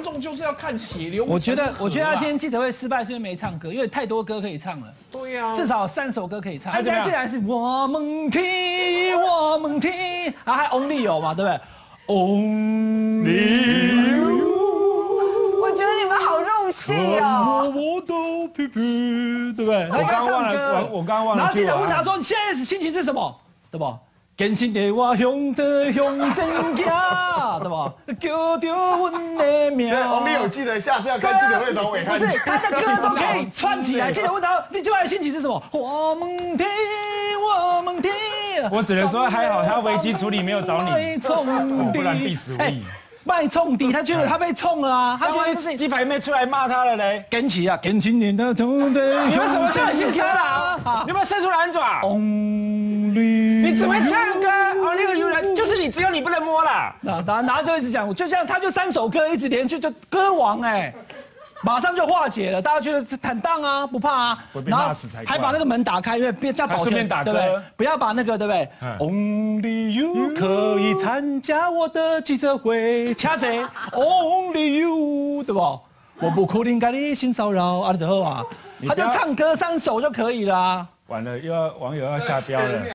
观众就是要看血流、啊。我觉得他今天记者会失败是因为没唱歌，因为太多歌可以唱了。对呀、啊，至少3首歌可以唱。他今天竟然是我们听，我们听，然后还 Only You 嘛，对不对 ？Only You。我觉得你们好入戏哦。对不对？我刚忘了。然后记者问他说：“你现在心情是什么？对不？”坚信的我向着向前行，对吧？叫着我的名。所以王力友记得下次要看记者会找我看。不是，他的歌都可以串起来。记者问他，你今晚的心情是什么？我们听，我们听。我只能说还好，他危机处理没有找你，不然必死无疑。卖冲敌，他觉得他被冲了啊！他觉得鸡排妹出来骂他了嘞。跟起啊，跟起你的冲敌。你们什么叫心酸啊？你有没有伸出懒爪？你只会唱歌哦，那个女人就是你，只有你不能摸啦。然后就一直讲，我就这样，他就3首歌一直连续就歌王哎，马上就化解了。大家觉得坦荡啊，不怕啊，然后还把那个门打开，因为别叫保全，对不对？不要把那个，对不对 ？Only you 可以参加我的记者会，掐贼 Only you 对不？我不可能跟你性骚扰啊，你得啊，他就唱歌3首就可以了。完了，又要网友要下标了。